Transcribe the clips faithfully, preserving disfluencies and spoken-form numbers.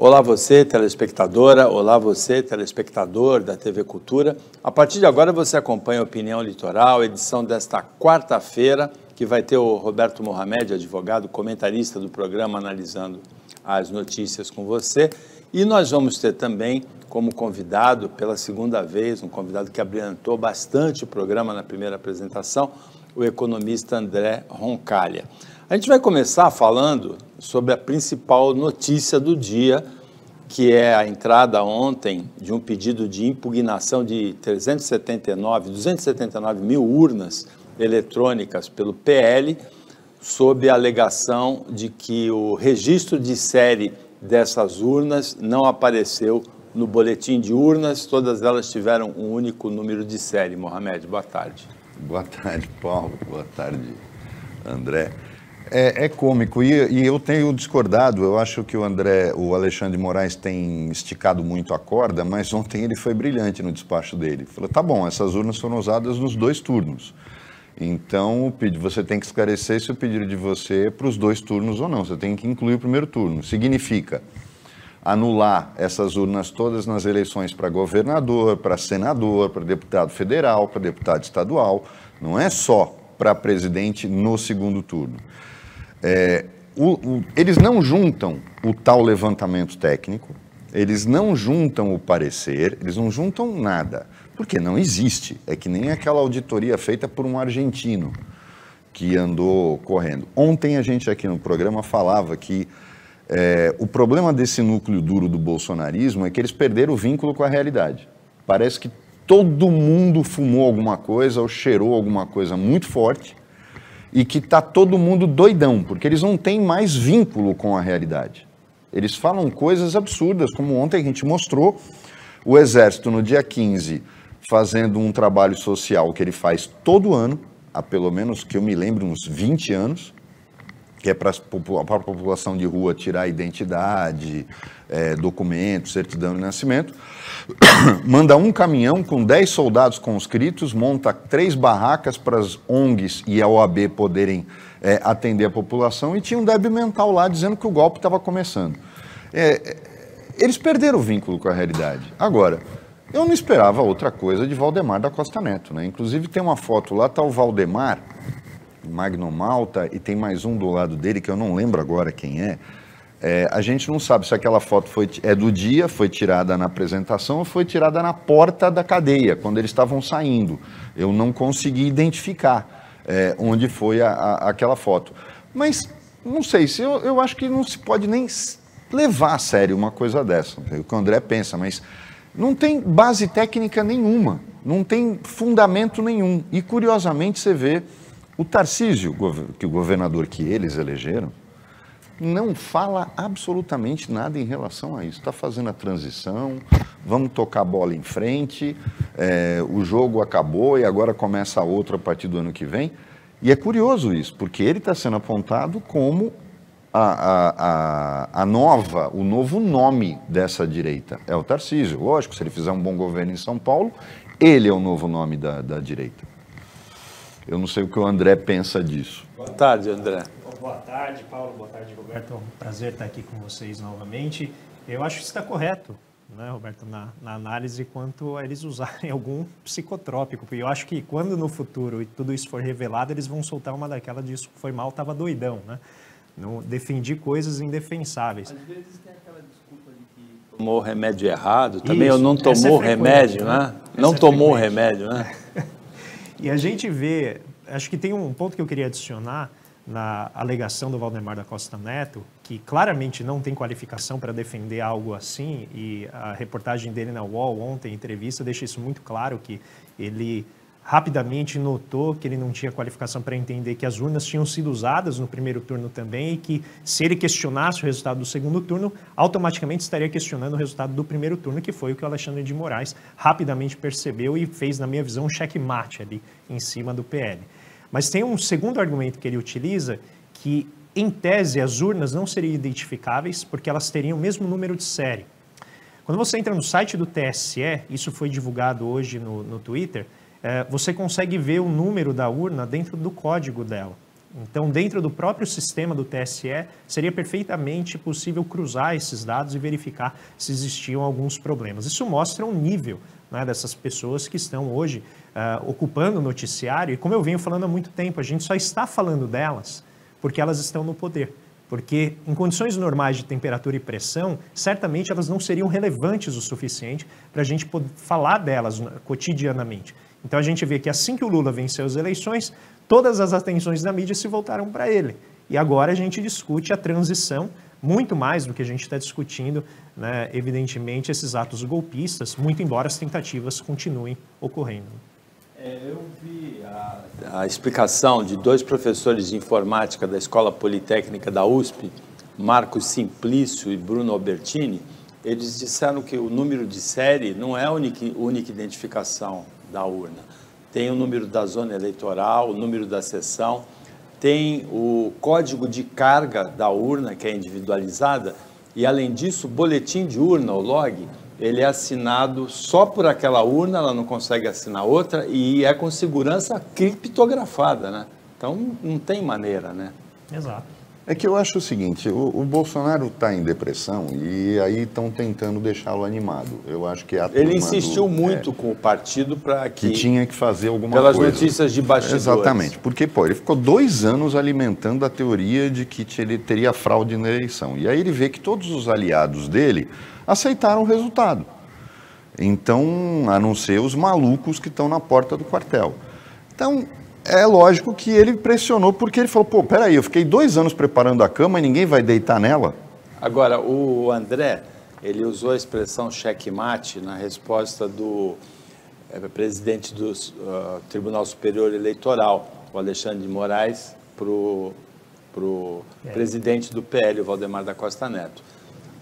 Olá você, telespectadora, olá você, telespectador da T V Cultura. A partir de agora você acompanha a Opinião Litoral, edição desta quarta-feira, que vai ter o Roberto Mohamed, advogado, comentarista do programa, analisando as notícias com você. E nós vamos ter também, como convidado, pela segunda vez, um convidado que abrilhantou bastante o programa na primeira apresentação, o economista André Roncaglia. A gente vai começar falando sobre a principal notícia do dia, que é a entrada ontem de um pedido de impugnação de trezentos e setenta e nove, duzentos e setenta e nove mil urnas eletrônicas pelo P L, sob a alegação de que o registro de série dessas urnas não apareceu no boletim de urnas, todas elas tiveram um único número de série. Mohamed, boa tarde. Boa tarde, Paulo. Boa tarde, André. É, é cômico e, e eu tenho discordado. Eu acho que o André, o Alexandre Moraes tem esticado muito a corda, mas ontem ele foi brilhante no despacho dele. Falou, tá bom, essas urnas foram usadas nos dois turnos. Então, você tem que esclarecer se o pedido de você é para os dois turnos ou não. Você tem que incluir o primeiro turno. Significa anular essas urnas todas nas eleições para governador, para senador, para deputado federal, para deputado estadual. Não é só para presidente no segundo turno. É, o, o, eles não juntam o tal levantamento técnico, eles não juntam o parecer, eles não juntam nada, porque não existe. É que nem aquela auditoria feita por um argentino que andou correndo. Ontem a gente aqui no programa falava que é, o problema desse núcleo duro do bolsonarismo é que eles perderam o vínculo com a realidade. Parece que todo mundo fumou alguma coisa ou cheirou alguma coisa muito forte, e que está todo mundo doidão, porque eles não têm mais vínculo com a realidade. Eles falam coisas absurdas, como ontem a gente mostrou o Exército no dia quinze, fazendo um trabalho social que ele faz todo ano, há pelo menos, que eu me lembro, uns vinte anos, que é para a população de rua tirar identidade, é, documento, certidão de nascimento, manda um caminhão com dez soldados conscritos, monta três barracas para as O N Gs e a O A B poderem é, atender a população, e tinha um débil mental lá dizendo que o golpe estava começando. É, eles perderam o vínculo com a realidade. Agora, eu não esperava outra coisa de Valdemar da Costa Neto, né? Inclusive tem uma foto lá, está o Valdemar, Magno Malta, e tem mais um do lado dele, que eu não lembro agora quem é. É, a gente não sabe se aquela foto foi, é do dia, foi tirada na apresentação, ou foi tirada na porta da cadeia, quando eles estavam saindo. Eu não consegui identificar é, onde foi a, a, aquela foto. Mas, não sei, se eu, eu acho que não se pode nem levar a sério uma coisa dessa. É o que o André pensa, mas não tem base técnica nenhuma, não tem fundamento nenhum. E, curiosamente, você vê o Tarcísio, que o governador que eles elegeram, não fala absolutamente nada em relação a isso. Está fazendo a transição, vamos tocar a bola em frente, é, o jogo acabou e agora começa outro a partir do ano que vem. E é curioso isso, porque ele está sendo apontado como a, a, a, a nova, o novo nome dessa direita. É o Tarcísio, lógico, se ele fizer um bom governo em São Paulo, ele é o novo nome da, da direita. Eu não sei o que o André pensa disso. Boa tarde, André. Boa tarde, Paulo. Boa tarde, Roberto. É um prazer estar aqui com vocês novamente. Eu acho que está correto, né, Roberto, na, na análise quanto a eles usarem algum psicotrópico. E eu acho que quando no futuro tudo isso for revelado, eles vão soltar uma daquela disso que foi mal, estava doidão, né? Não defendi coisas indefensáveis. Às vezes tem aquela desculpa de que tomou o remédio errado. Também isso, eu não tomou é remédio, né? Não é tomou remédio, né? E a gente vê, acho que tem um ponto que eu queria adicionar na alegação do Valdemar da Costa Neto, que claramente não tem qualificação para defender algo assim, e a reportagem dele na U O L ontem, entrevista, deixa isso muito claro, que ele rapidamente notou que ele não tinha qualificação para entender que as urnas tinham sido usadas no primeiro turno também, e que se ele questionasse o resultado do segundo turno, automaticamente estaria questionando o resultado do primeiro turno, que foi o que o Alexandre de Moraes rapidamente percebeu e fez, na minha visão, um checkmate ali em cima do P L. Mas tem um segundo argumento que ele utiliza, que, em tese, as urnas não seriam identificáveis porque elas teriam o mesmo número de série. Quando você entra no site do T S E, isso foi divulgado hoje no, no Twitter, você consegue ver o número da urna dentro do código dela. Então, dentro do próprio sistema do T S E, seria perfeitamente possível cruzar esses dados e verificar se existiam alguns problemas. Isso mostra um nível, né, dessas pessoas que estão hoje uh, ocupando o noticiário. E como eu venho falando há muito tempo, a gente só está falando delas porque elas estão no poder. Porque em condições normais de temperatura e pressão, certamente elas não seriam relevantes o suficiente para a gente poder falar delas cotidianamente. Então a gente vê que assim que o Lula venceu as eleições, todas as atenções da mídia se voltaram para ele. E agora a gente discute a transição muito mais do que a gente está discutindo, né, evidentemente, esses atos golpistas, muito embora as tentativas continuem ocorrendo. É, eu vi a, a explicação de dois professores de informática da Escola Politécnica da U S P, Marcos Simplício e Bruno Albertini. Eles disseram que o número de série não é a única, única identificação da urna. Tem o número da zona eleitoral, o número da seção, tem o código de carga da urna, que é individualizada, e, além disso, o boletim de urna, o log, ele é assinado só por aquela urna, ela não consegue assinar outra, e é com segurança criptografada, né? Então, não tem maneira, né? Exato. É que eu acho o seguinte, o, o Bolsonaro está em depressão e aí estão tentando deixá-lo animado. Eu acho que a Ele insistiu do, muito é, com o partido para que... Que tinha que fazer alguma pelas coisa. Pelas notícias de bastidores. Exatamente, porque pô, ele ficou dois anos alimentando a teoria de que ele teria fraude na eleição. E aí ele vê que todos os aliados dele aceitaram o resultado. Então, a não ser os malucos que estão na porta do quartel. Então... É lógico que ele pressionou, porque ele falou, pô, peraí, eu fiquei dois anos preparando a cama e ninguém vai deitar nela? Agora, o André, ele usou a expressão checkmate na resposta do é, presidente do uh, Tribunal Superior Eleitoral, o Alexandre Moraes, para o é. presidente do P L, o Valdemar da Costa Neto.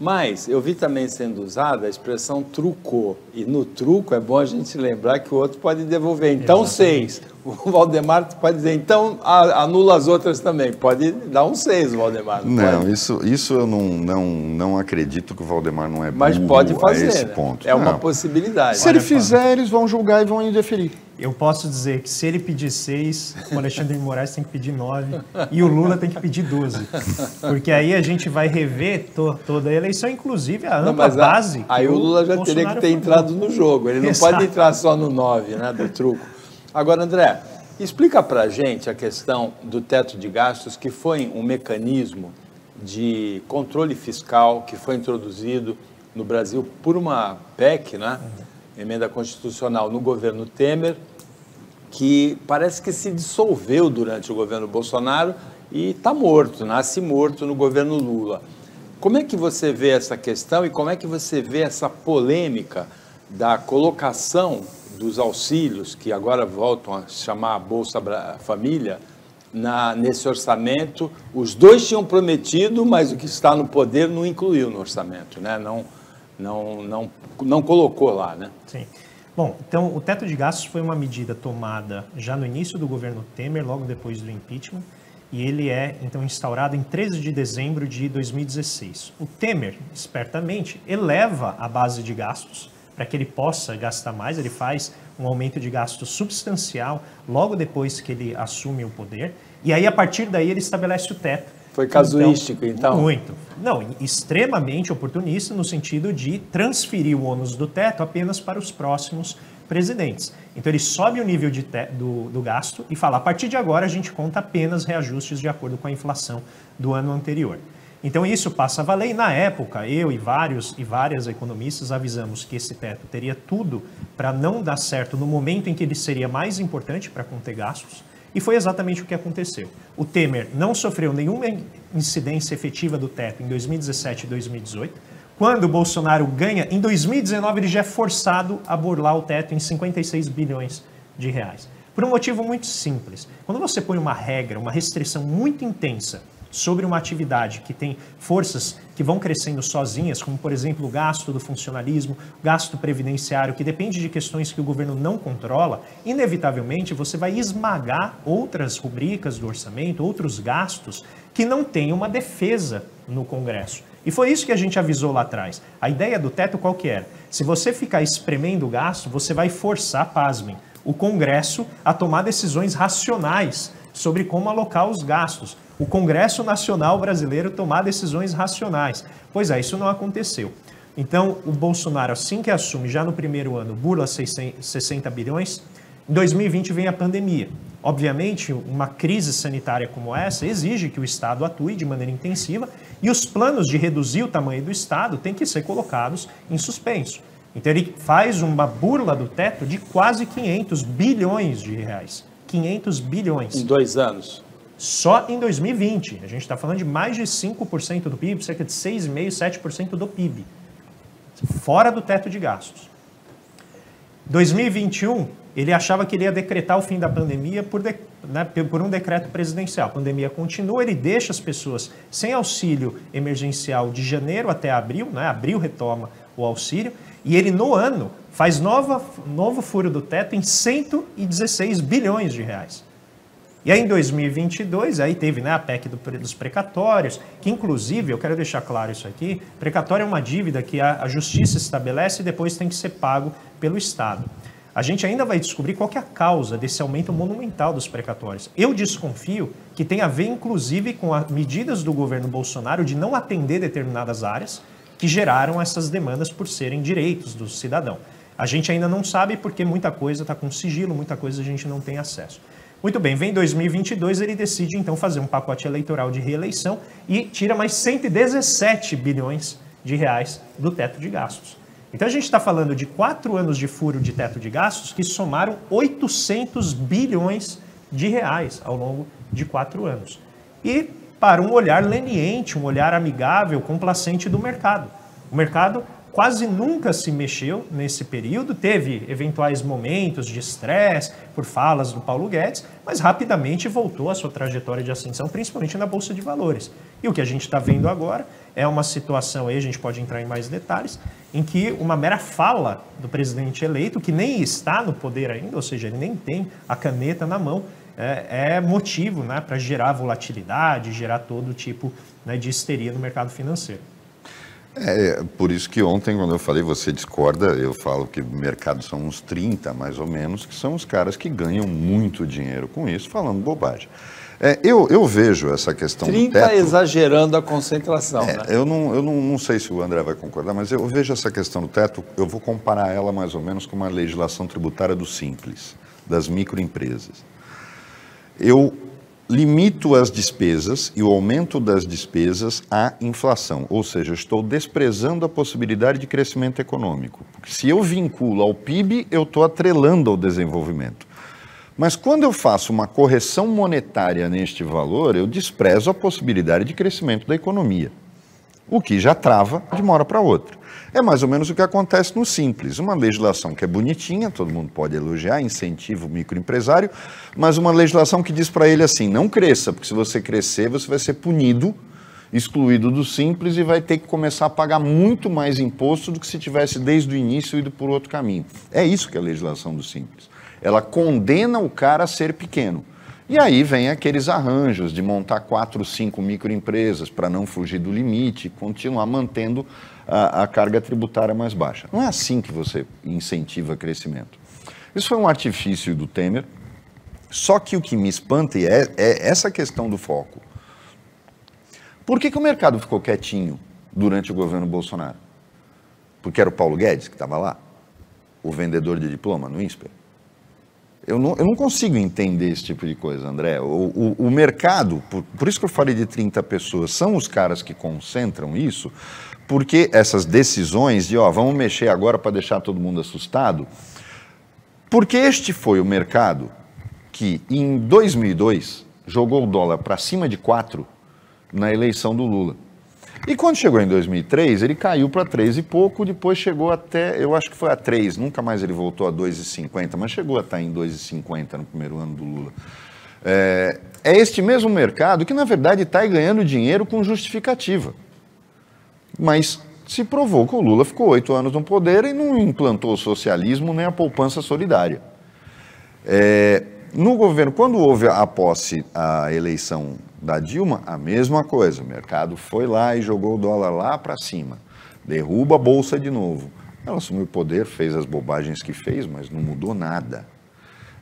Mas eu vi também sendo usada a expressão trucou, e no truco é bom a gente lembrar que o outro pode devolver, então exatamente. Seis, o Valdemar pode dizer, então anula as outras também, pode dar um seis o Valdemar. Não, não isso, isso eu não, não, não acredito que o Valdemar não é bom a esse ponto. Mas pode fazer, né? É uma não. possibilidade. Se ele fizer, eles vão julgar e vão indeferir. Eu posso dizer que se ele pedir seis, o Alexandre Moraes tem que pedir nove e o Lula tem que pedir doze. Porque aí a gente vai rever to, toda a eleição, inclusive a ampla não, base. A, aí o Lula já o teria que ter entrado no jogo. Ele não Exato. Pode entrar só no nove, né, do truco. Agora, André, explica para a gente a questão do teto de gastos, que foi um mecanismo de controle fiscal que foi introduzido no Brasil por uma P E C, né? Emenda constitucional no governo Temer, que parece que se dissolveu durante o governo Bolsonaro e está morto, nasce morto no governo Lula. Como é que você vê essa questão e como é que você vê essa polêmica da colocação dos auxílios, que agora voltam a chamar a Bolsa Família, na, nesse orçamento? Os dois tinham prometido, mas o que está no poder não incluiu no orçamento, né? Não... Não, não, não colocou lá, né? Sim. Bom, então o teto de gastos foi uma medida tomada já no início do governo Temer, logo depois do impeachment, e ele é, então, instaurado em treze de dezembro de dois mil e dezesseis. O Temer, espertamente, eleva a base de gastos para que ele possa gastar mais, ele faz um aumento de gasto substancial logo depois que ele assume o poder, e aí, a partir daí, ele estabelece o teto. Foi casuístico, então, então? Muito. Não, extremamente oportunista no sentido de transferir o ônus do teto apenas para os próximos presidentes. Então, ele sobe o nível de te, do, do gasto e fala, a partir de agora, a gente conta apenas reajustes de acordo com a inflação do ano anterior. Então, isso passa a valer. E, na época, eu e vários e várias economistas avisamos que esse teto teria tudo para não dar certo no momento em que ele seria mais importante para conter gastos. E foi exatamente o que aconteceu. O Temer não sofreu nenhuma incidência efetiva do teto em dois mil e dezessete e dois mil e dezoito. Quando o Bolsonaro ganha, em dois mil e dezenove ele já é forçado a burlar o teto em cinquenta e seis bilhões de reais. Por um motivo muito simples. Quando você põe uma regra, uma restrição muito intensa sobre uma atividade que tem forças que vão crescendo sozinhas, como, por exemplo, o gasto do funcionalismo, gasto previdenciário, que depende de questões que o governo não controla, inevitavelmente você vai esmagar outras rubricas do orçamento, outros gastos, que não têm uma defesa no Congresso. E foi isso que a gente avisou lá atrás. A ideia do teto qual que era? Se você ficar espremendo o gasto, você vai forçar, pasmem, o Congresso a tomar decisões racionais sobre como alocar os gastos. O Congresso Nacional Brasileiro tomar decisões racionais. Pois é, isso não aconteceu. Então, o Bolsonaro, assim que assume, já no primeiro ano, burla sessenta bilhões. Em dois mil e vinte vem a pandemia. Obviamente, uma crise sanitária como essa exige que o Estado atue de maneira intensiva e os planos de reduzir o tamanho do Estado têm que ser colocados em suspenso. Então, ele faz uma burla do teto de quase quinhentos bilhões de reais. quinhentos bilhões. Em dois anos. Só em dois mil e vinte. A gente está falando de mais de cinco por cento do P I B, cerca de seis vírgula cinco por cento, sete por cento do P I B. Fora do teto de gastos. dois mil e vinte e um, ele achava que ele ia decretar o fim da pandemia por, de, né, por um decreto presidencial. A pandemia continua, ele deixa as pessoas sem auxílio emergencial de janeiro até abril, né, abril retoma o auxílio, e ele no ano faz nova, novo furo do teto em cento e dezesseis bilhões de reais. E aí em dois mil e vinte e dois, aí teve, né, a P E C do, dos precatórios, que inclusive, eu quero deixar claro isso aqui, precatório é uma dívida que a, a justiça estabelece e depois tem que ser pago pelo Estado. A gente ainda vai descobrir qual que é a causa desse aumento monumental dos precatórios. Eu desconfio que tem a ver inclusive com as medidas do governo Bolsonaro de não atender determinadas áreas que geraram essas demandas por serem direitos do cidadão. A gente ainda não sabe porque muita coisa está com sigilo, muita coisa a gente não tem acesso. Muito bem, vem dois mil e vinte e dois, ele decide então fazer um pacote eleitoral de reeleição e tira mais cento e dezessete bilhões de reais do teto de gastos. Então a gente está falando de quatro anos de furo de teto de gastos que somaram oitocentos bilhões de reais ao longo de quatro anos. E para um olhar leniente, um olhar amigável, complacente do mercado. O mercado quase nunca se mexeu nesse período, teve eventuais momentos de estresse por falas do Paulo Guedes, mas rapidamente voltou à sua trajetória de ascensão, principalmente na Bolsa de Valores. E o que a gente está vendo agora é uma situação, aí a gente pode entrar em mais detalhes, em que uma mera fala do presidente eleito, que nem está no poder ainda, ou seja, ele nem tem a caneta na mão, é, é motivo, né, para gerar volatilidade, gerar todo tipo, né, de histeria no mercado financeiro. É, por isso que ontem, quando eu falei, você discorda, eu falo que o mercado são uns trinta, mais ou menos, que são os caras que ganham muito dinheiro com isso, falando bobagem. É, eu, eu vejo essa questão trinta do teto... trinta exagerando a concentração, é, né? Eu, não, eu não, não sei se o André vai concordar, mas eu vejo essa questão do teto, eu vou comparar ela mais ou menos com uma legislação tributária do Simples, das microempresas. Eu... limito as despesas e o aumento das despesas à inflação, ou seja, eu estou desprezando a possibilidade de crescimento econômico. Porque se eu vinculo ao P I B, eu estou atrelando ao desenvolvimento. Mas quando eu faço uma correção monetária neste valor, eu desprezo a possibilidade de crescimento da economia, o que já trava de uma hora para outra. É mais ou menos o que acontece no Simples. Uma legislação que é bonitinha, todo mundo pode elogiar, incentiva o microempresário, mas uma legislação que diz para ele assim, não cresça, porque se você crescer, você vai ser punido, excluído do Simples e vai ter que começar a pagar muito mais imposto do que se tivesse desde o início ido por outro caminho. É isso que é a legislação do Simples. Ela condena o cara a ser pequeno. E aí vem aqueles arranjos de montar quatro, cinco microempresas para não fugir do limite, continuar mantendo a, a carga tributária mais baixa. Não é assim que você incentiva crescimento. Isso foi um artifício do Temer, só que o que me espanta é, é essa questão do foco. Por que que o mercado ficou quietinho durante o governo Bolsonaro? Porque era o Paulo Guedes que estava lá, o vendedor de diploma no INSPE. Eu não, eu não consigo entender esse tipo de coisa, André. O, o, o mercado, por, por isso que eu falei de trinta pessoas, são os caras que concentram isso, porque essas decisões de, ó, vamos mexer agora para deixar todo mundo assustado, porque este foi o mercado que, em dois mil e dois, jogou o dólar para cima de quatro na eleição do Lula. E quando chegou em dois mil e três, ele caiu para três e pouco, depois chegou até, eu acho que foi a três, nunca mais ele voltou a dois e cinquenta, mas chegou a estar em dois e cinquenta no primeiro ano do Lula. É, é este mesmo mercado que, na verdade, está ganhando dinheiro com justificativa. Mas se provou que o Lula ficou oito anos no poder e não implantou o socialismo nem a poupança solidária. É, no governo, quando houve a posse, a eleição da Dilma, a mesma coisa, o mercado foi lá e jogou o dólar lá para cima, derruba a Bolsa de novo. Ela assumiu o poder, fez as bobagens que fez, mas não mudou nada.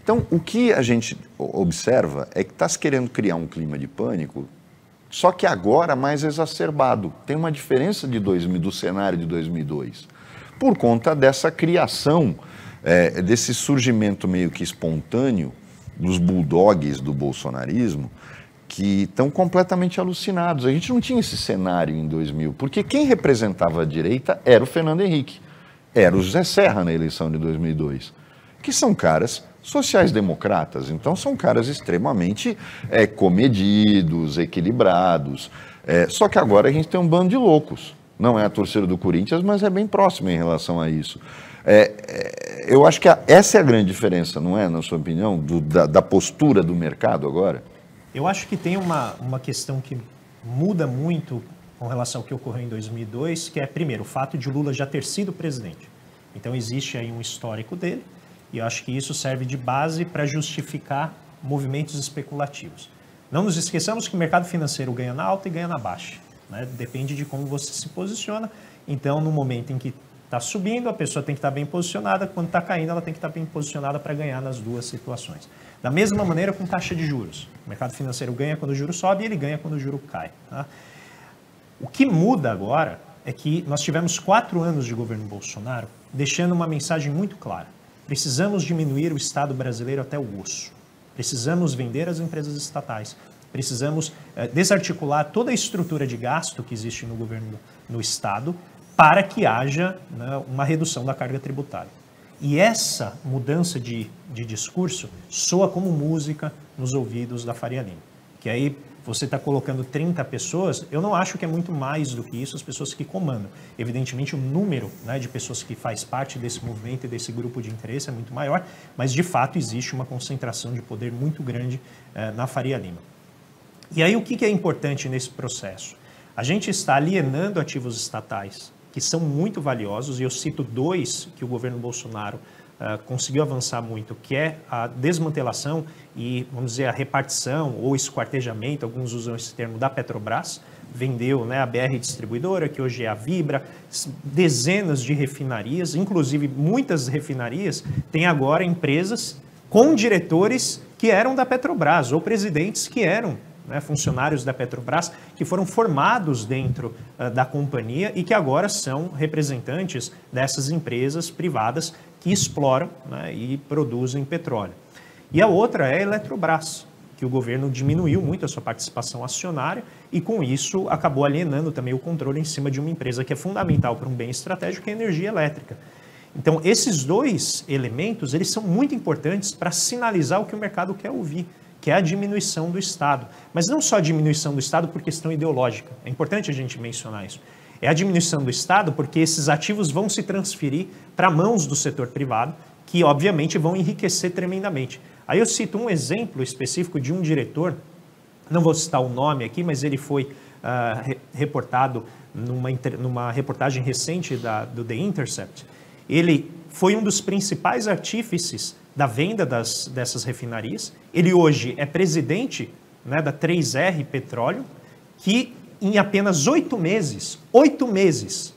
Então, o que a gente observa é que está se querendo criar um clima de pânico, só que agora mais exacerbado. Tem uma diferença de dois mil, do cenário de dois mil e dois, por conta dessa criação, é, desse surgimento meio que espontâneo dos bulldogs do bolsonarismo, que estão completamente alucinados. A gente não tinha esse cenário em dois mil, porque quem representava a direita era o Fernando Henrique, era o José Serra na eleição de dois mil e dois, que são caras sociais-democratas, então são caras extremamente é, comedidos, equilibrados, é, só que agora a gente tem um bando de loucos. Não é a torcida do Corinthians, mas é bem próximo em relação a isso. É, é, eu acho que a, essa é a grande diferença, não é, na sua opinião, do, da, da postura do mercado agora? Eu acho que tem uma, uma questão que muda muito com relação ao que ocorreu em dois mil e dois, que é, primeiro, o fato de Lula já ter sido presidente. Então, existe aí um histórico dele, e eu acho que isso serve de base para justificar movimentos especulativos. Não nos esqueçamos que o mercado financeiro ganha na alta e ganha na baixa, né? Depende de como você se posiciona. Então, no momento em que está subindo, a pessoa tem que estar bem posicionada. Quando está caindo, ela tem que estar bem posicionada para ganhar nas duas situações. Da mesma maneira com taxa de juros. O mercado financeiro ganha quando o juro sobe e ele ganha quando o juro cai, tá? O que muda agora é que nós tivemos quatro anos de governo Bolsonaro deixando uma mensagem muito clara. Precisamos diminuir o Estado brasileiro até o osso. Precisamos vender as empresas estatais. Precisamos eh, desarticular toda a estrutura de gasto que existe no governo, no Estado, para que haja, né, uma redução da carga tributária. E essa mudança de, de discurso soa como música nos ouvidos da Faria Lima. Que aí você está colocando trinta pessoas, eu não acho que é muito mais do que isso as pessoas que comandam. Evidentemente o número, né, de pessoas que faz parte desse movimento e desse grupo de interesse é muito maior, mas de fato existe uma concentração de poder muito grande eh, na Faria Lima. E aí o que, que é importante nesse processo? A gente está alienando ativos estatais, que são muito valiosos, e eu cito dois que o governo Bolsonaro uh, conseguiu avançar muito, que é a desmantelação e, vamos dizer, a repartição ou esquartejamento, alguns usam esse termo, da Petrobras. Vendeu, né, a B R Distribuidora, que hoje é a Vibra, dezenas de refinarias, inclusive muitas refinarias têm agora empresas com diretores que eram da Petrobras ou presidentes que eram, né, funcionários da Petrobras, que foram formados dentro uh, da companhia e que agora são representantes dessas empresas privadas que exploram, né, e produzem petróleo. E a outra é a Eletrobras, que o governo diminuiu muito a sua participação acionária e com isso acabou alienando também o controle em cima de uma empresa que é fundamental para um bem estratégico, que é a energia elétrica. Então, esses dois elementos, eles são muito importantes para sinalizar o que o mercado quer ouvir, que é a diminuição do Estado. Mas não só a diminuição do Estado por questão ideológica. É importante a gente mencionar isso. É a diminuição do Estado porque esses ativos vão se transferir para mãos do setor privado, que obviamente vão enriquecer tremendamente. Aí eu cito um exemplo específico de um diretor, não vou citar o nome aqui, mas ele foi uh, re reportado numa, numa reportagem recente da, do The Intercept. Ele foi um dos principais artífices da venda das, dessas refinarias. Ele hoje é presidente, né, da três R Petróleo, que em apenas oito meses, oito meses,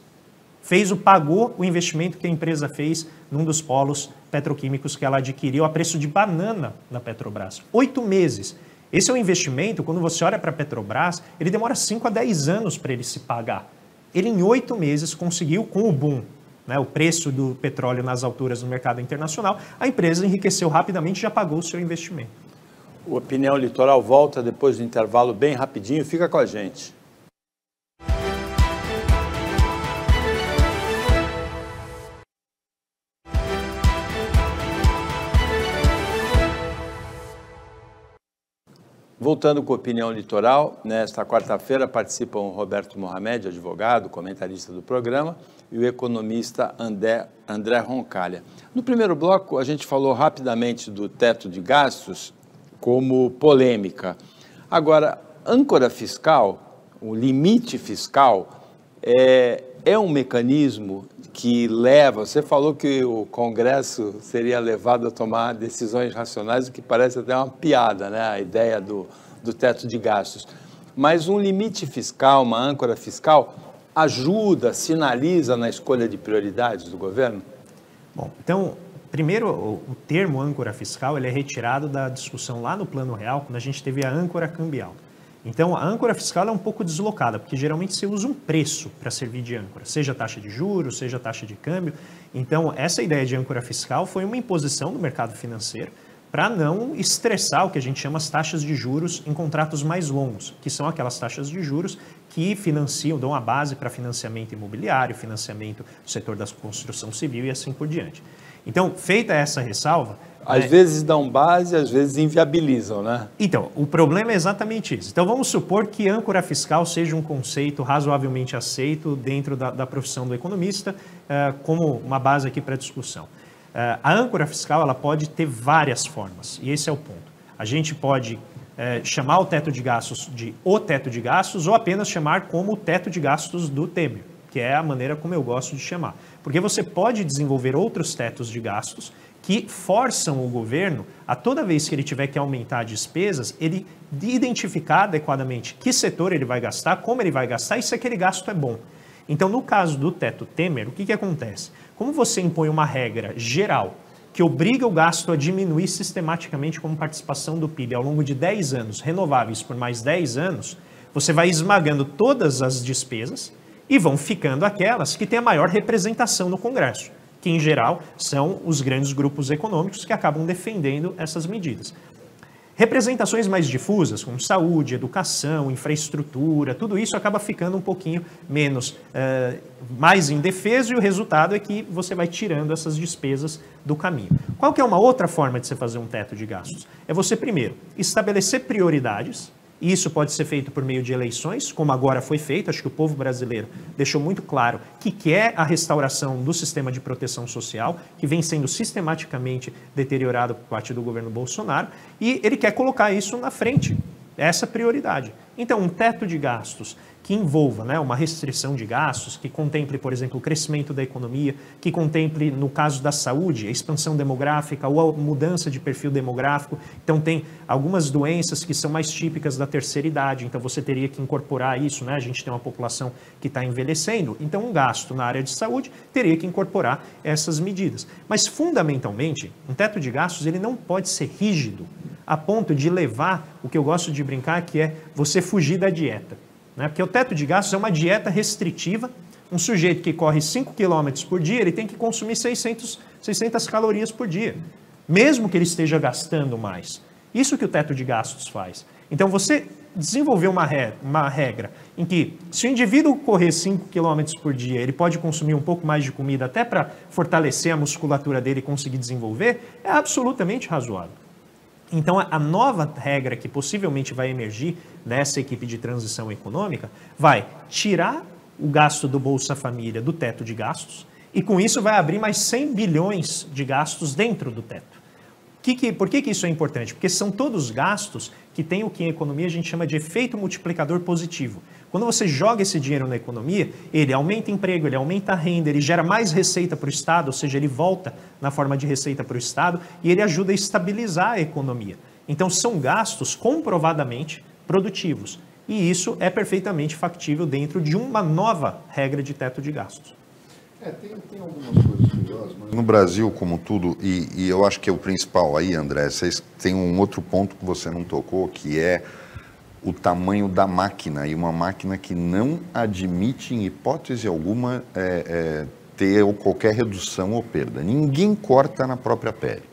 fez o pagou o investimento que a empresa fez num dos polos petroquímicos que ela adquiriu a preço de banana na Petrobras. Oito meses. Esse é um investimento, quando você olha para a Petrobras, ele demora cinco a dez anos para ele se pagar. Ele em oito meses conseguiu, com o boom, né, o preço do petróleo nas alturas do mercado internacional, a empresa enriqueceu rapidamente e já pagou o seu investimento. O Opinião Litoral volta depois do intervalo bem rapidinho, fica com a gente. Voltando com a Opinião Litoral, nesta quarta-feira participam o Roberto Mohamed, advogado, comentarista do programa, e o economista André, André Roncaglia. No primeiro bloco, a gente falou rapidamente do teto de gastos como polêmica. Agora, âncora fiscal, o limite fiscal, é, é um mecanismo que leva... Você falou que o Congresso seria levado a tomar decisões racionais, o que parece até uma piada, né? A ideia do, do teto de gastos. Mas um limite fiscal, uma âncora fiscal, ajuda, sinaliza na escolha de prioridades do governo? Bom, então, Primeiro, o termo âncora fiscal ele é retirado da discussão lá no Plano Real, quando a gente teve a âncora cambial. Então, a âncora fiscal é um pouco deslocada, porque geralmente você usa um preço para servir de âncora, seja taxa de juros, seja taxa de câmbio. Então, essa ideia de âncora fiscal foi uma imposição do mercado financeiro para não estressar o que a gente chama as taxas de juros em contratos mais longos, que são aquelas taxas de juros que financiam, dão a base para financiamento imobiliário, financiamento do setor da construção civil e assim por diante. Então, feita essa ressalva... Às né? vezes dão base, às vezes inviabilizam, né? Então, o problema é exatamente isso. Então, vamos supor que âncora fiscal seja um conceito razoavelmente aceito dentro da, da profissão do economista, uh, como uma base aqui para discussão. Uh, a âncora fiscal ela pode ter várias formas, e esse é o ponto. A gente pode... É, chamar o teto de gastos de o teto de gastos ou apenas chamar como o teto de gastos do Temer, que é a maneira como eu gosto de chamar. Porque você pode desenvolver outros tetos de gastos que forçam o governo a toda vez que ele tiver que aumentar despesas, ele identificar adequadamente que setor ele vai gastar, como ele vai gastar e se aquele gasto é bom. Então, no caso do teto Temer, o que que acontece? Como você impõe uma regra geral, que obriga o gasto a diminuir sistematicamente como participação do P I B ao longo de dez anos, renováveis por mais dez anos, você vai esmagando todas as despesas e vão ficando aquelas que têm a maior representação no Congresso, que em geral são os grandes grupos econômicos que acabam defendendo essas medidas. Representações mais difusas, como saúde, educação, infraestrutura, tudo isso acaba ficando um pouquinho menos, uh, mais indefeso, e o resultado é que você vai tirando essas despesas do caminho. Qual que é uma outra forma de você fazer um teto de gastos? É você, primeiro, estabelecer prioridades, e isso pode ser feito por meio de eleições, como agora foi feito. Acho que o povo brasileiro deixou muito claro que quer a restauração do sistema de proteção social, que vem sendo sistematicamente deteriorado por parte do governo Bolsonaro, e ele quer colocar isso na frente, essa prioridade. Então, um teto de gastos que envolva, né, uma restrição de gastos, que contemple, por exemplo, o crescimento da economia, que contemple, no caso da saúde, a expansão demográfica ou a mudança de perfil demográfico. Então, tem algumas doenças que são mais típicas da terceira idade, então você teria que incorporar isso, né? A gente tem uma população que está envelhecendo, então um gasto na área de saúde teria que incorporar essas medidas. Mas, fundamentalmente, um teto de gastos ele não pode ser rígido, a ponto de levar, o que eu gosto de brincar, que é você fugir da dieta. Porque o teto de gastos é uma dieta restritiva. Um sujeito que corre cinco quilômetros por dia, ele tem que consumir seiscentas calorias por dia, mesmo que ele esteja gastando mais. Isso que o teto de gastos faz. Então, você desenvolver uma regra, uma regra em que, se o indivíduo correr cinco quilômetros por dia, ele pode consumir um pouco mais de comida até para fortalecer a musculatura dele e conseguir desenvolver, é absolutamente razoável. Então, a nova regra que possivelmente vai emergir nessa equipe de transição econômica vai tirar o gasto do Bolsa Família do teto de gastos e, com isso, vai abrir mais cem bilhões de gastos dentro do teto. Que que, por que que isso é importante? Porque são todos gastos que têm o que em economia a gente chama de efeito multiplicador positivo. Quando você joga esse dinheiro na economia, ele aumenta emprego, ele aumenta a renda, ele gera mais receita para o Estado, ou seja, ele volta na forma de receita para o Estado e ele ajuda a estabilizar a economia. Então, são gastos comprovadamente produtivos. E isso é perfeitamente factível dentro de uma nova regra de teto de gastos. É, tem, tem algumas coisas curiosas, mas... No Brasil, como tudo, e, e eu acho que é o principal aí, André, vocês têm um outro ponto que você não tocou, que é... o tamanho da máquina, e uma máquina que não admite, em hipótese alguma, é, é, ter ou qualquer redução ou perda. Ninguém corta na própria pele.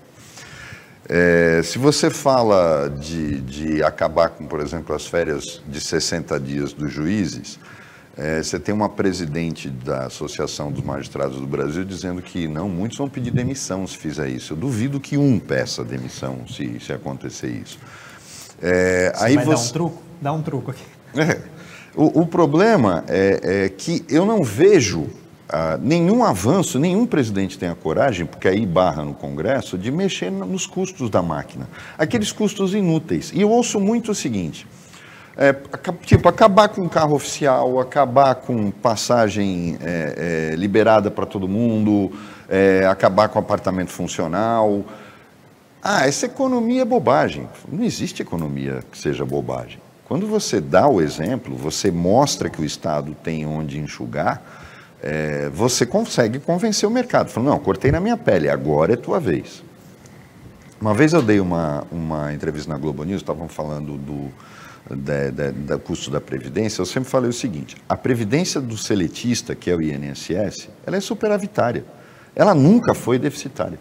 É, se você fala de, de acabar com, por exemplo, as férias de sessenta dias dos juízes, é, você tem uma presidente da Associação dos Magistrados do Brasil dizendo que não, muitos vão pedir demissão se fizer isso. Eu duvido que um peça demissão se, se acontecer isso. É, você aí vai você... dar um truco? Dá um truco aqui. É. O, o problema é, é que eu não vejo ah, nenhum avanço, nenhum presidente tem a coragem, porque aí barra no Congresso, de mexer nos custos da máquina. Aqueles custos inúteis. E eu ouço muito o seguinte, é, tipo, acabar com carro oficial, acabar com passagem é, é, liberada para todo mundo, é, acabar com apartamento funcional... Ah, essa economia é bobagem. Não existe economia que seja bobagem. Quando você dá o exemplo, você mostra que o Estado tem onde enxugar, é, você consegue convencer o mercado. Falando, não, cortei na minha pele, agora é tua vez. Uma vez eu dei uma, uma entrevista na Globo News, estavam falando do da, da, da custo da Previdência, eu sempre falei o seguinte, a Previdência do seletista, que é o I N S S, ela é superavitária, ela nunca foi deficitária.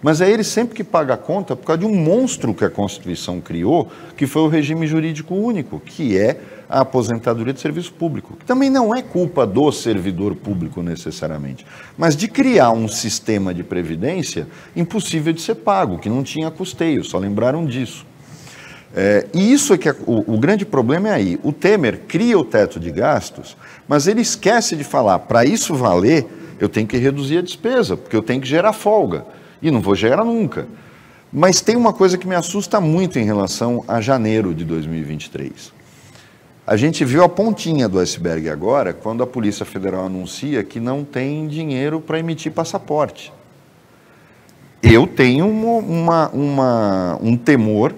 Mas é ele sempre que paga a conta por causa de um monstro que a Constituição criou, que foi o regime jurídico único, que é a aposentadoria de serviço público, que também não é culpa do servidor público necessariamente, mas de criar um sistema de previdência impossível de ser pago, que não tinha custeio, só lembraram disso. É, e isso é que é, o, o grande problema é aí, o Temer cria o teto de gastos, mas ele esquece de falar, para isso valer, eu tenho que reduzir a despesa, porque eu tenho que gerar folga. E não vou gerar nunca. Mas tem uma coisa que me assusta muito em relação a janeiro de dois mil e vinte e três. A gente viu a pontinha do iceberg agora, quando a Polícia Federal anuncia que não tem dinheiro para emitir passaporte. Eu tenho uma, uma, uma, um temor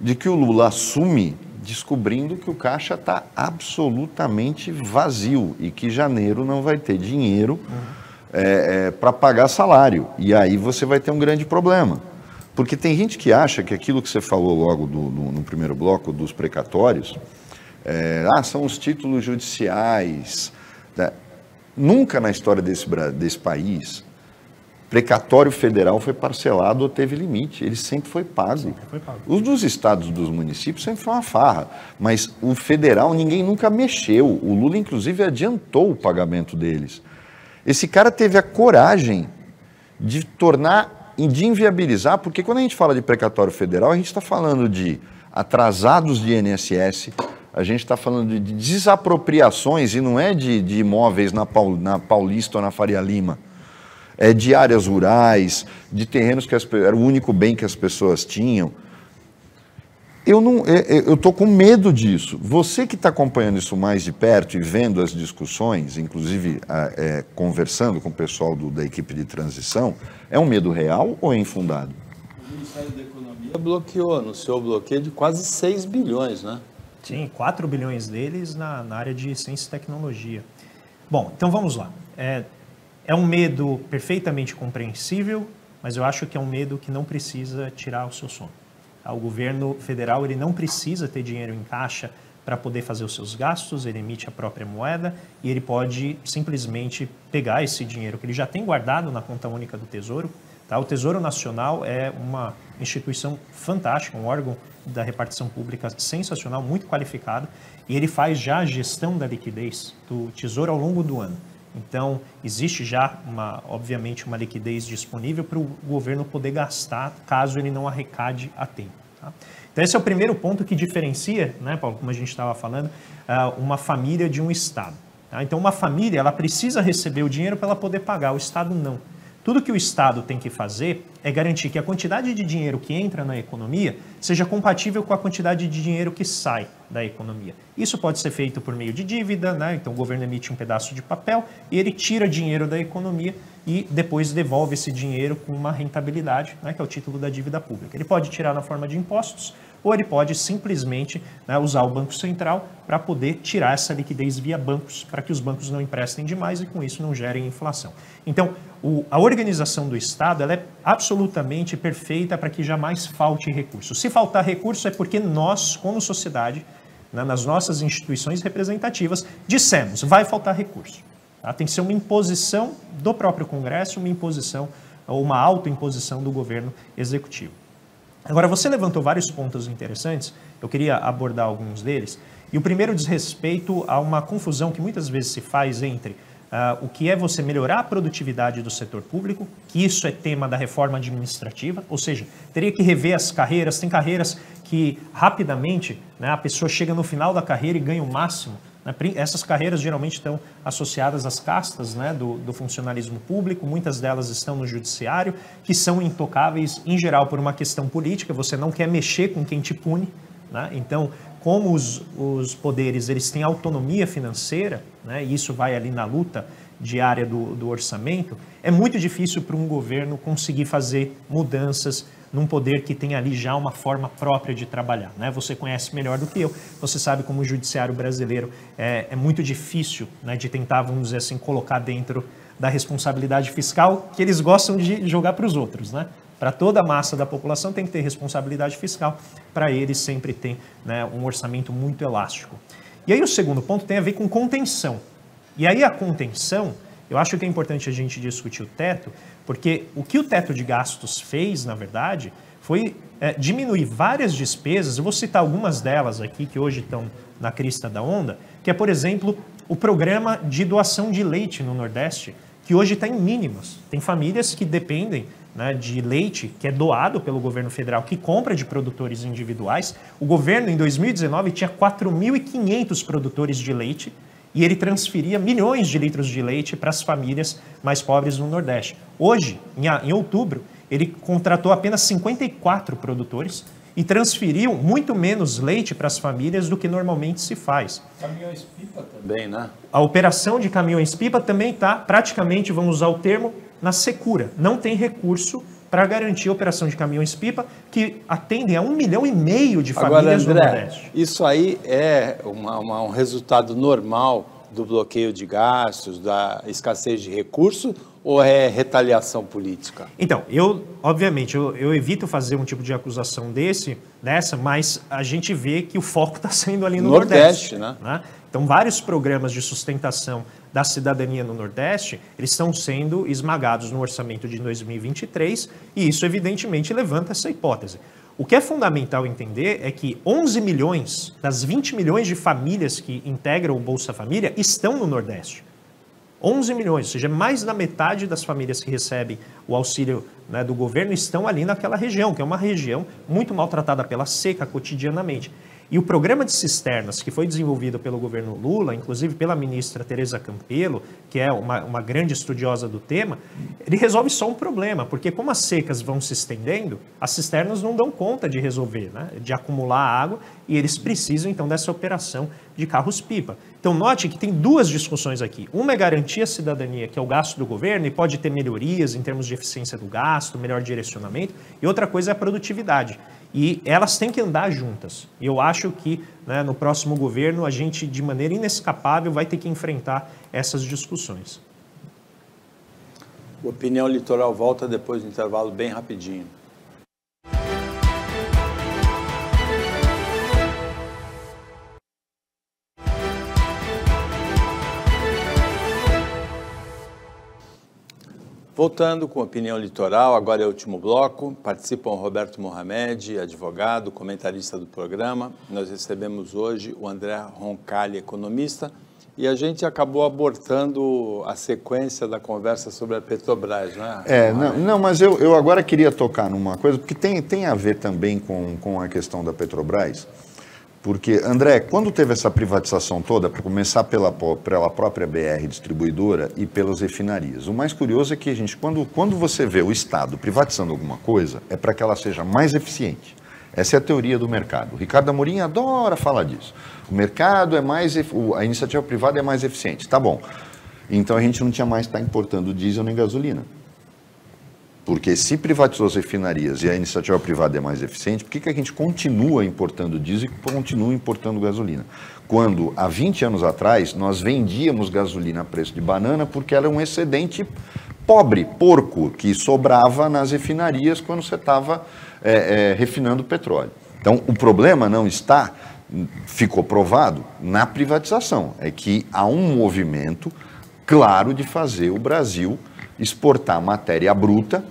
de que o Lula assume descobrindo que o caixa está absolutamente vazio e que janeiro não vai ter dinheiro... É, é, para pagar salário, e aí você vai ter um grande problema, porque tem gente que acha que aquilo que você falou logo do, do, no primeiro bloco dos precatórios, é, ah, são os títulos judiciais, né? Nunca na história desse, desse país, precatório federal foi parcelado ou teve limite, ele sempre foi pago. Sempre foi pago. Os dos estados, dos municípios sempre foi uma farra, mas o federal ninguém nunca mexeu, o Lula inclusive adiantou o pagamento deles. Esse cara teve a coragem de tornar, de inviabilizar, porque quando a gente fala de precatório federal, a gente está falando de atrasados de I N S S, a gente está falando de desapropriações, e não é de, de imóveis na, Paul, na Paulista ou na Faria Lima, é de áreas rurais, de terrenos que as, era o único bem que as pessoas tinham. Eu não, eu estou com medo disso. Você que está acompanhando isso mais de perto e vendo as discussões, inclusive a, é, conversando com o pessoal do, da equipe de transição, é um medo real ou é infundado? O Ministério da Economia bloqueou, anunciou o bloqueio de quase seis bilhões, né? Sim, quatro bilhões deles na, na área de ciência e tecnologia. Bom, então vamos lá. É, é um medo perfeitamente compreensível, mas eu acho que é um medo que não precisa tirar o seu sono. O governo federal ele não precisa ter dinheiro em caixa para poder fazer os seus gastos, ele emite a própria moeda e ele pode simplesmente pegar esse dinheiro que ele já tem guardado na conta única do Tesouro. Tá? O Tesouro Nacional é uma instituição fantástica, um órgão da repartição pública sensacional, muito qualificado, e ele faz já a gestão da liquidez do Tesouro ao longo do ano. Então, existe já, uma, obviamente, uma liquidez disponível para o governo poder gastar, caso ele não arrecade a tempo. Tá? Então, esse é o primeiro ponto que diferencia, né, Paulo, como a gente estava falando, uma família de um Estado. Tá? Então, uma família ela precisa receber o dinheiro para ela poder pagar, o Estado não. Tudo que o Estado tem que fazer é garantir que a quantidade de dinheiro que entra na economia seja compatível com a quantidade de dinheiro que sai da economia. Isso pode ser feito por meio de dívida, né? Então o governo emite um pedaço de papel e ele tira dinheiro da economia e depois devolve esse dinheiro com uma rentabilidade, né? Que é o título da dívida pública. Ele pode tirar na forma de impostos ou ele pode simplesmente, né, usar o Banco Central para poder tirar essa liquidez via bancos, para que os bancos não emprestem demais e com isso não gerem inflação. Então, o, a organização do Estado ela é absolutamente perfeita para que jamais falte recurso. Se faltar recurso é porque nós, como sociedade, né, nas nossas instituições representativas, dissemos, vai faltar recurso. Tá? Tem que ser uma imposição do próprio Congresso, uma imposição ou uma autoimposição do governo executivo. Agora, você levantou vários pontos interessantes, eu queria abordar alguns deles. E o primeiro diz respeito a uma confusão que muitas vezes se faz entre uh, o que é você melhorar a produtividade do setor público, que isso é tema da reforma administrativa, ou seja, teria que rever as carreiras, tem carreiras que rapidamente, né, a pessoa chega no final da carreira e ganha o máximo. Essas carreiras geralmente estão associadas às castas, né, do, do funcionalismo público, muitas delas estão no judiciário, que são intocáveis, em geral, por uma questão política, você não quer mexer com quem te pune, né? Então, como os, os poderes eles têm autonomia financeira, né, e isso vai ali na luta diária do, do orçamento, é muito difícil para um governo conseguir fazer mudanças num poder que tem ali já uma forma própria de trabalhar, né? Você conhece melhor do que eu, você sabe como o judiciário brasileiro é, é muito difícil, né, de tentar, vamos dizer assim, colocar dentro da responsabilidade fiscal que eles gostam de jogar para os outros, né? Para toda a massa da população tem que ter responsabilidade fiscal, para eles sempre tem, né, um orçamento muito elástico. E aí o segundo ponto tem a ver com contenção. E aí a contenção, eu acho que é importante a gente discutir o teto, porque o que o teto de gastos fez, na verdade, foi é, diminuir várias despesas. Eu vou citar algumas delas aqui que hoje estão na crista da onda, que é, por exemplo, o programa de doação de leite no Nordeste, que hoje está em mínimos. Tem famílias que dependem, né, de leite que é doado pelo governo federal, que compra de produtores individuais. O governo, em dois mil e dezenove, tinha quatro mil e quinhentos produtores de leite, e ele transferia milhões de litros de leite para as famílias mais pobres no Nordeste. Hoje, em outubro, ele contratou apenas cinquenta e quatro produtores e transferiu muito menos leite para as famílias do que normalmente se faz. Caminhões-pipa também, né? A operação de caminhões-pipa também está praticamente, vamos usar o termo, na secura. Não tem recurso para garantir a operação de caminhões-pipa, que atendem a um milhão e meio de famílias do Nordeste. Isso aí é uma, uma, um resultado normal do bloqueio de gastos, da escassez de recursos, ou é retaliação política? Então, eu, obviamente, eu, eu evito fazer um tipo de acusação desse, dessa, mas a gente vê que o foco está sendo ali no Nordeste, Nordeste, né? né? Então, vários programas de sustentação da cidadania no Nordeste, eles estão sendo esmagados no orçamento de dois mil e vinte e três, e isso, evidentemente, levanta essa hipótese. O que é fundamental entender é que onze milhões das vinte milhões de famílias que integram o Bolsa Família estão no Nordeste. onze milhões, ou seja, mais da metade das famílias que recebem o auxílio, né, do governo estão ali naquela região, que é uma região muito maltratada pela seca cotidianamente. E o programa de cisternas, que foi desenvolvido pelo governo Lula, inclusive pela ministra Teresa Campelo, que é uma, uma grande estudiosa do tema, ele resolve só um problema, porque como as secas vão se estendendo, as cisternas não dão conta de resolver, né, de acumular água, e eles precisam, então, dessa operação de carros-pipa. Então, note que tem duas discussões aqui. Uma é garantir a cidadania, que é o gasto do governo, e pode ter melhorias em termos de eficiência do gasto, melhor direcionamento, e outra coisa é a produtividade. E elas têm que andar juntas. Eu acho que, né, no próximo governo a gente, de maneira inescapável, vai ter que enfrentar essas discussões. O Opinião Litoral volta depois do intervalo, bem rapidinho. Voltando com a Opinião Litoral, agora é o último bloco. Participam Roberto Mohamed, advogado, comentarista do programa. Nós recebemos hoje o André Roncaglia, economista, e a gente acabou abortando a sequência da conversa sobre a Petrobras, né? É, não, não, mas eu, eu agora queria tocar numa coisa, porque tem, tem a ver também com, com a questão da Petrobras, porque, André, quando teve essa privatização toda, para começar pela, pela própria B R Distribuidora e pelas refinarias, o mais curioso é que, gente, quando, quando você vê o Estado privatizando alguma coisa, é para que ela seja mais eficiente. Essa é a teoria do mercado. O Ricardo Amorim adora falar disso. O mercado é mais... a iniciativa privada é mais eficiente. Tá bom. Então, a gente não tinha mais que estar importando diesel nem gasolina. Porque se privatizou as refinarias e a iniciativa privada é mais eficiente, por que, que a gente continua importando diesel e continua importando gasolina? Quando, há vinte anos atrás, nós vendíamos gasolina a preço de banana porque era um excedente pobre, porco, que sobrava nas refinarias quando você estava é, é, refinando petróleo. Então, o problema não está, ficou provado, na privatização. É que há um movimento claro de fazer o Brasil exportar matéria bruta.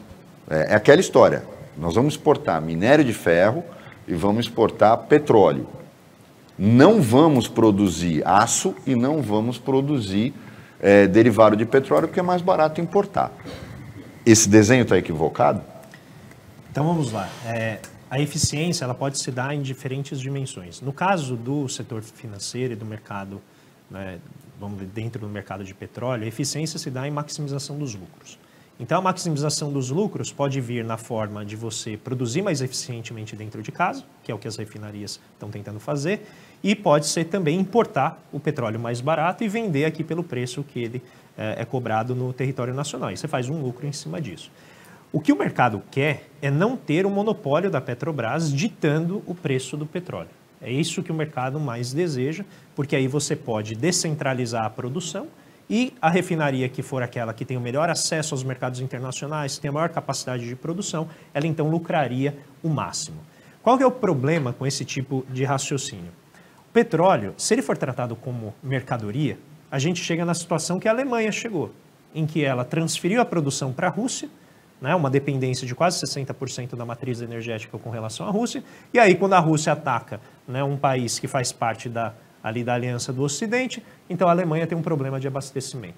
É aquela história, nós vamos exportar minério de ferro e vamos exportar petróleo. Não vamos produzir aço e não vamos produzir é, derivado de petróleo, porque é mais barato importar. Esse desenho está equivocado? Então vamos lá. É, a eficiência ela pode se dar em diferentes dimensões. No caso do setor financeiro e do mercado, né, vamos ver, dentro do mercado de petróleo, a eficiência se dá em maximização dos lucros. Então, a maximização dos lucros pode vir na forma de você produzir mais eficientemente dentro de casa, que é o que as refinarias estão tentando fazer, e pode ser também importar o petróleo mais barato e vender aqui pelo preço que ele é, é cobrado no território nacional. E você faz um lucro em cima disso. O que o mercado quer é não ter o monopólio da Petrobras ditando o preço do petróleo. É isso que o mercado mais deseja, porque aí você pode descentralizar a produção. E a refinaria que for aquela que tem o melhor acesso aos mercados internacionais, que tem a maior capacidade de produção, ela então lucraria o máximo. Qual que é o problema com esse tipo de raciocínio? O petróleo, se ele for tratado como mercadoria, a gente chega na situação que a Alemanha chegou, em que ela transferiu a produção para a Rússia, né, uma dependência de quase sessenta por cento da matriz energética com relação à Rússia, e aí quando a Rússia ataca, né, um país que faz parte da ali da Aliança do Ocidente, então a Alemanha tem um problema de abastecimento.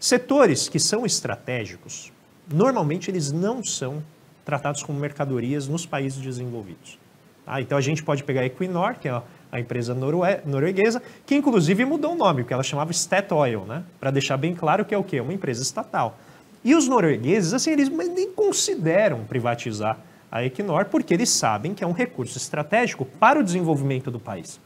Setores que são estratégicos, normalmente eles não são tratados como mercadorias nos países desenvolvidos. Ah, então a gente pode pegar a Equinor, que é a empresa norue- norueguesa, que inclusive mudou o nome, porque ela chamava Statoil, né? Para deixar bem claro que é o quê? Uma empresa estatal. E os noruegueses, assim, eles nem consideram privatizar a Equinor, porque eles sabem que é um recurso estratégico para o desenvolvimento do país.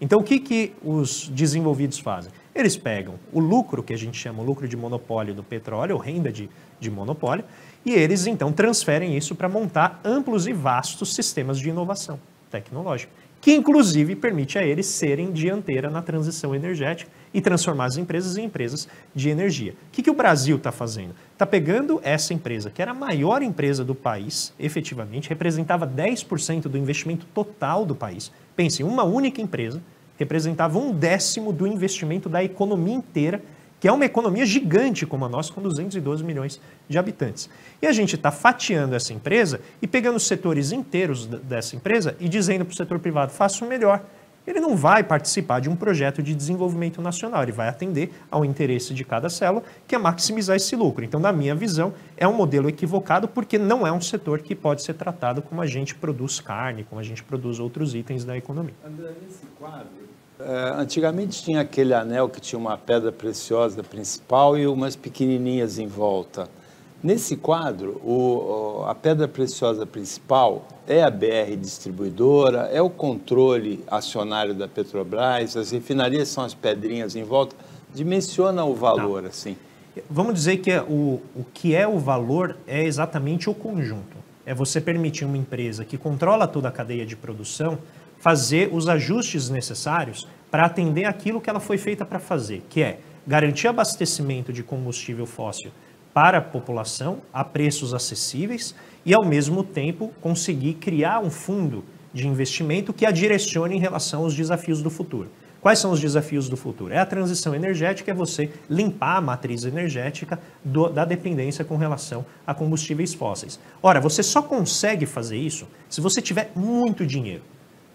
Então, o que, que os desenvolvidos fazem? Eles pegam o lucro, que a gente chama o lucro de monopólio do petróleo, ou renda de, de monopólio, e eles, então, transferem isso para montar amplos e vastos sistemas de inovação tecnológica, que, inclusive, permite a eles serem dianteira na transição energética e transformar as empresas em empresas de energia. O que, que o Brasil está fazendo? Está pegando essa empresa, que era a maior empresa do país, efetivamente, representava dez por cento do investimento total do país. Pensem, uma única empresa representava um décimo do investimento da economia inteira, que é uma economia gigante como a nossa, com duzentos e doze milhões de habitantes. E a gente está fatiando essa empresa e pegando os setores inteiros dessa empresa e dizendo para o setor privado, faça o melhor. Ele não vai participar de um projeto de desenvolvimento nacional, ele vai atender ao interesse de cada célula, que é maximizar esse lucro. Então, na minha visão, é um modelo equivocado, porque não é um setor que pode ser tratado como a gente produz carne, como a gente produz outros itens da economia. André, nesse quadro, antigamente tinha aquele anel que tinha uma pedra preciosa principal e umas pequenininhas em volta. Nesse quadro, o, a pedra preciosa principal é a B R Distribuidora, é o controle acionário da Petrobras, as refinarias são as pedrinhas em volta. Dimensiona o valor, não. Assim. Vamos dizer que o, o que é o valor é exatamente o conjunto. É você permitir uma empresa que controla toda a cadeia de produção fazer os ajustes necessários para atender aquilo que ela foi feita para fazer, que é garantir abastecimento de combustível fóssil para a população, a preços acessíveis, e, ao mesmo tempo, conseguir criar um fundo de investimento que a direcione em relação aos desafios do futuro. Quais são os desafios do futuro? É a transição energética, é você limpar a matriz energética do, da dependência com relação a combustíveis fósseis. Ora, você só consegue fazer isso se você tiver muito dinheiro,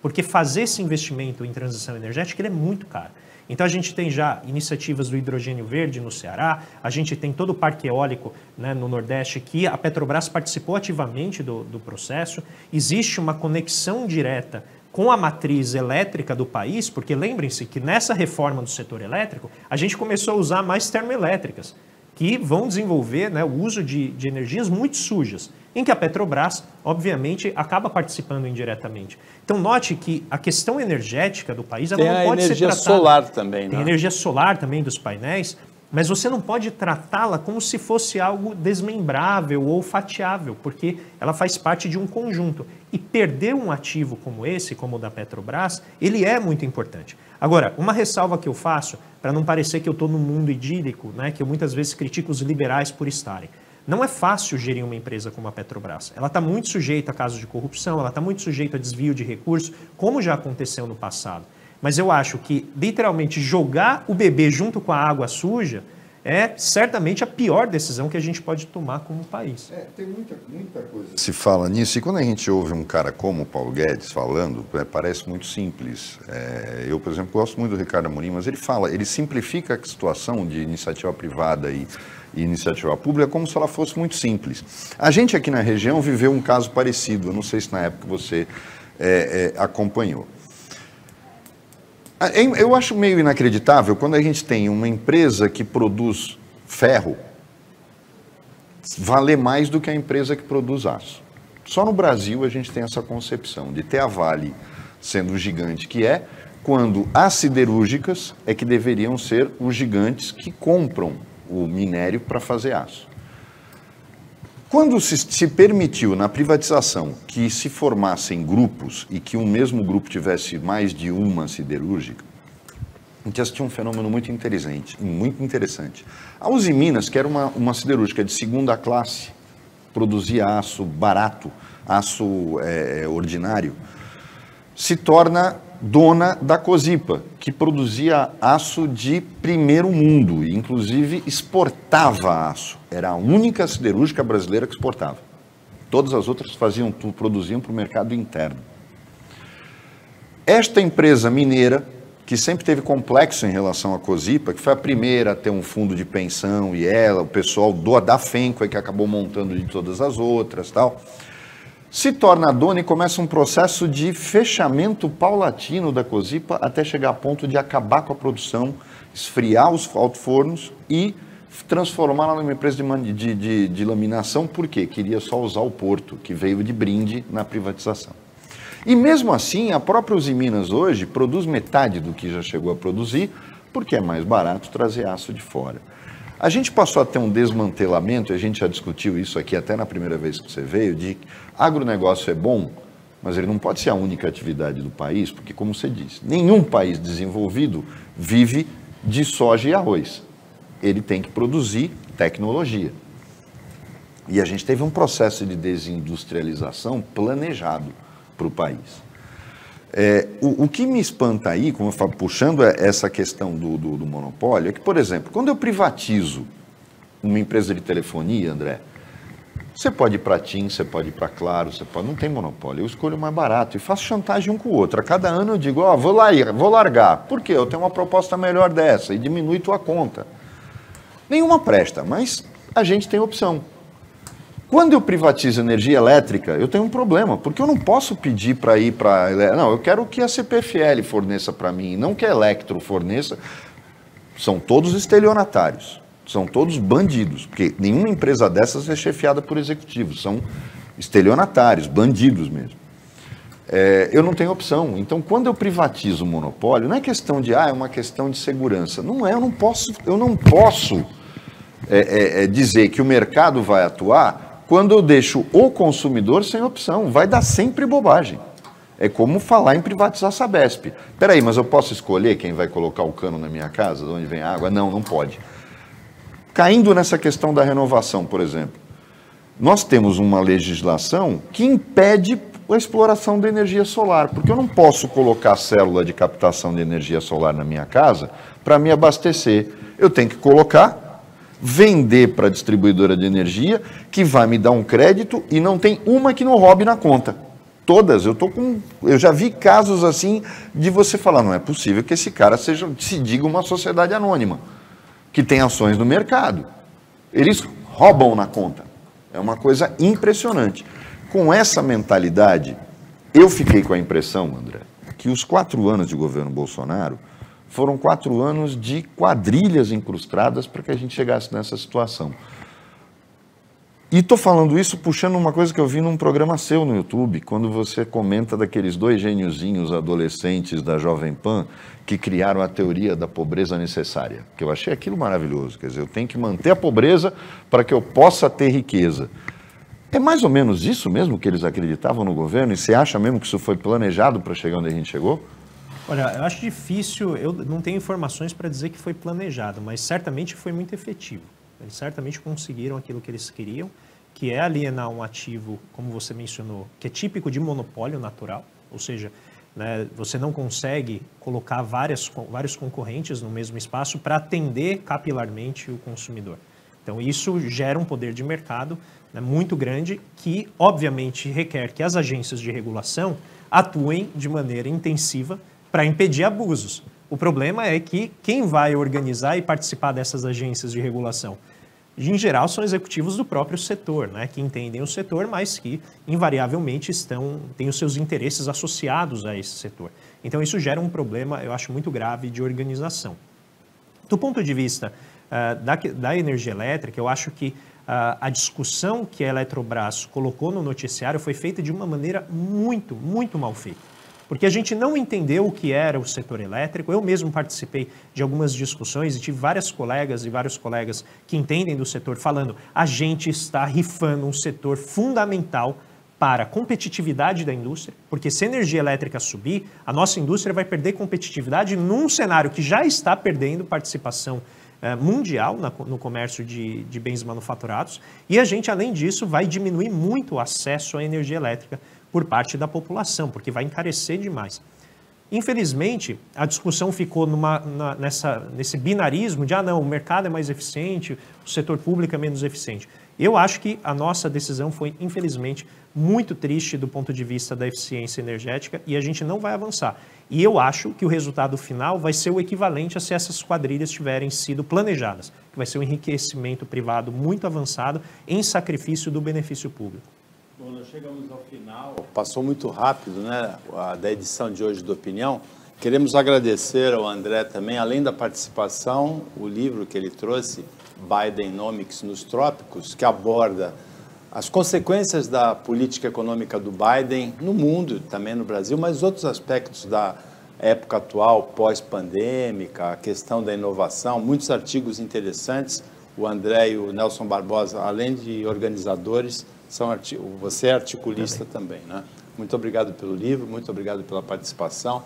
porque fazer esse investimento em transição energética ele é muito caro. Então, a gente tem já iniciativas do hidrogênio verde no Ceará, a gente tem todo o parque eólico, né, no Nordeste, que a Petrobras participou ativamente do, do processo. Existe uma conexão direta com a matriz elétrica do país, porque lembrem-se que nessa reforma do setor elétrico, a gente começou a usar mais termoelétricas, que vão desenvolver, né, o uso de, de energias muito sujas, em que a Petrobras, obviamente, acaba participando indiretamente. Então, note que a questão energética do país ela não pode ser tratada... Tem a energia solar também, né? Tem energia solar também dos painéis, mas você não pode tratá-la como se fosse algo desmembrável ou fatiável, porque ela faz parte de um conjunto. E perder um ativo como esse, como o da Petrobras, ele é muito importante. Agora, uma ressalva que eu faço, para não parecer que eu estou num mundo idílico, né, que eu muitas vezes critico os liberais por estarem. Não é fácil gerir uma empresa como a Petrobras. Ela está muito sujeita a casos de corrupção, ela está muito sujeita a desvio de recursos, como já aconteceu no passado. Mas eu acho que, literalmente, jogar o bebê junto com a água suja é, certamente, a pior decisão que a gente pode tomar como país. É, tem muita, muita coisa. Se fala nisso, e quando a gente ouve um cara como o Paulo Guedes falando, é, parece muito simples. É, eu, por exemplo, gosto muito do Ricardo Amorim, mas ele fala, ele simplifica a situação de iniciativa privada e... e iniciativa pública, como se ela fosse muito simples. A gente aqui na região viveu um caso parecido, eu não sei se na época você é, é, acompanhou. Eu acho meio inacreditável quando a gente tem uma empresa que produz ferro, valer mais do que a empresa que produz aço. Só no Brasil a gente tem essa concepção de ter a Vale sendo o gigante que é, quando as siderúrgicas é que deveriam ser os gigantes que compram o minério para fazer aço. Quando se, se permitiu na privatização que se formassem grupos e que um mesmo grupo tivesse mais de uma siderúrgica, a gente assistiu um fenômeno muito interessante. Muito interessante. A Usiminas, que era uma, uma siderúrgica de segunda classe, produzia aço barato, aço é, ordinário, se torna dona da Cosipa, que produzia aço de primeiro mundo, e inclusive exportava aço. Era a única siderúrgica brasileira que exportava. Todas as outras faziam, produziam para o mercado interno. Esta empresa mineira, que sempre teve complexo em relação à Cosipa, que foi a primeira a ter um fundo de pensão, e ela, o pessoal do, da FENCO, que acabou montando de todas as outras, tal, se torna dona e começa um processo de fechamento paulatino da Cosipa até chegar a ponto de acabar com a produção, esfriar os alto-fornos e transformá-la numa empresa de, de, de, de laminação, porque queria só usar o porto, que veio de brinde na privatização. E mesmo assim, a própria Usiminas hoje produz metade do que já chegou a produzir, porque é mais barato trazer aço de fora. A gente passou a ter um desmantelamento, e a gente já discutiu isso aqui até na primeira vez que você veio, de agronegócio é bom, mas ele não pode ser a única atividade do país, porque, como você disse, nenhum país desenvolvido vive de soja e arroz. Ele tem que produzir tecnologia. E a gente teve um processo de desindustrialização planejado para o país. É, o, o que me espanta aí, como eu falo, puxando essa questão do, do, do monopólio, é que, por exemplo, quando eu privatizo uma empresa de telefonia, André, você pode ir para a TIM, você pode ir para a Claro, você pode, não tem monopólio, eu escolho o mais barato e faço chantagem um com o outro. A cada ano eu digo, ó, oh, vou, vou largar, por quê? Eu tenho uma proposta melhor dessa e diminui tua conta. Nenhuma presta, mas a gente tem opção. Quando eu privatizo energia elétrica, eu tenho um problema, porque eu não posso pedir para ir para... Não, eu quero que a C P F L forneça para mim, não que a Electro forneça. São todos estelionatários, são todos bandidos, porque nenhuma empresa dessas é chefiada por executivos, são estelionatários, bandidos mesmo. É, eu não tenho opção. Então, quando eu privatizo o monopólio, não é questão de, ah, é uma questão de segurança. Não é, eu não posso, eu não posso é, é, é dizer que o mercado vai atuar... Quando eu deixo o consumidor sem opção, vai dar sempre bobagem. É como falar em privatizar a Sabesp. Peraí, mas eu posso escolher quem vai colocar o cano na minha casa, de onde vem a água? Não, não pode. Caindo nessa questão da renovação, por exemplo, nós temos uma legislação que impede a exploração da energia solar, porque eu não posso colocar célula de captação de energia solar na minha casa para me abastecer. Eu tenho que colocar... vender para a distribuidora de energia, que vai me dar um crédito e não tem uma que não roube na conta. Todas, eu tô com, eu já vi casos assim de você falar, não é possível que esse cara seja, se diga uma sociedade anônima, que tem ações no mercado. Eles roubam na conta. É uma coisa impressionante. Com essa mentalidade, eu fiquei com a impressão, André, que os quatro anos de governo Bolsonaro foram quatro anos de quadrilhas incrustadas para que a gente chegasse nessa situação. E estou falando isso puxando uma coisa que eu vi num programa seu no YouTube, quando você comenta daqueles dois gêniozinhos adolescentes da Jovem Pan que criaram a teoria da pobreza necessária, que eu achei aquilo maravilhoso. Quer dizer, eu tenho que manter a pobreza para que eu possa ter riqueza. É mais ou menos isso mesmo que eles acreditavam no governo? E você acha mesmo que isso foi planejado para chegar onde a gente chegou? Olha, eu acho difícil, eu não tenho informações para dizer que foi planejado, mas certamente foi muito efetivo. Eles certamente conseguiram aquilo que eles queriam, que é alienar um ativo, como você mencionou, que é típico de monopólio natural, ou seja, né, você não consegue colocar várias, vários concorrentes no mesmo espaço para atender capilarmente o consumidor. Então, isso gera um poder de mercado, né, muito grande, que obviamente requer que as agências de regulação atuem de maneira intensiva para impedir abusos. O problema é que quem vai organizar e participar dessas agências de regulação, em geral, são executivos do próprio setor, né, que entendem o setor, mas que, invariavelmente, estão, têm os seus interesses associados a esse setor. Então, isso gera um problema, eu acho, muito grave de organização. Do ponto de vista uh, da, da energia elétrica, eu acho que a discussão que a Eletrobras colocou no noticiário foi feita de uma maneira muito, muito mal feita. Porque a gente não entendeu o que era o setor elétrico. Eu mesmo participei de algumas discussões e tive várias colegas e vários colegas que entendem do setor falando: a gente está rifando um setor fundamental para a competitividade da indústria, porque se a energia elétrica subir, a nossa indústria vai perder competitividade num cenário que já está perdendo participação eh, mundial na, no comércio de, de bens manufaturados, e a gente, além disso, vai diminuir muito o acesso à energia elétrica por parte da população, porque vai encarecer demais. Infelizmente, a discussão ficou numa, na, nessa, nesse binarismo de, ah, não, o mercado é mais eficiente, o setor público é menos eficiente. Eu acho que a nossa decisão foi, infelizmente, muito triste do ponto de vista da eficiência energética e a gente não vai avançar. E eu acho que o resultado final vai ser o equivalente a se essas quadrilhas tiverem sido planejadas, que vai ser um enriquecimento privado muito avançado em sacrifício do benefício público. Bom, nós chegamos ao final. Passou muito rápido, né, a da edição de hoje do Opinião. Queremos agradecer ao André também, além da participação, o livro que ele trouxe, Bidenomics nos Trópicos, que aborda as consequências da política econômica do Biden no mundo, também no Brasil, mas outros aspectos da época atual, pós-pandêmica, a questão da inovação, muitos artigos interessantes. O André e o Nelson Barbosa, além de organizadores, são arti- você é articulista também, né? Muito obrigado pelo livro, muito obrigado pela participação.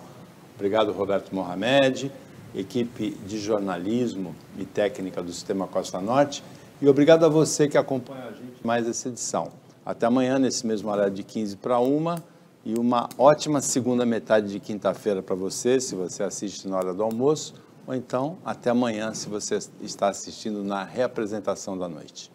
Obrigado, Roberto Mohamed, equipe de jornalismo e técnica do Sistema Costa Norte. E obrigado a você que acompanha a gente mais essa edição. Até amanhã, nesse mesmo horário de quinze para uma, e uma ótima segunda metade de quinta-feira para você, se você assiste na hora do almoço, ou então até amanhã, se você está assistindo na reapresentação da noite.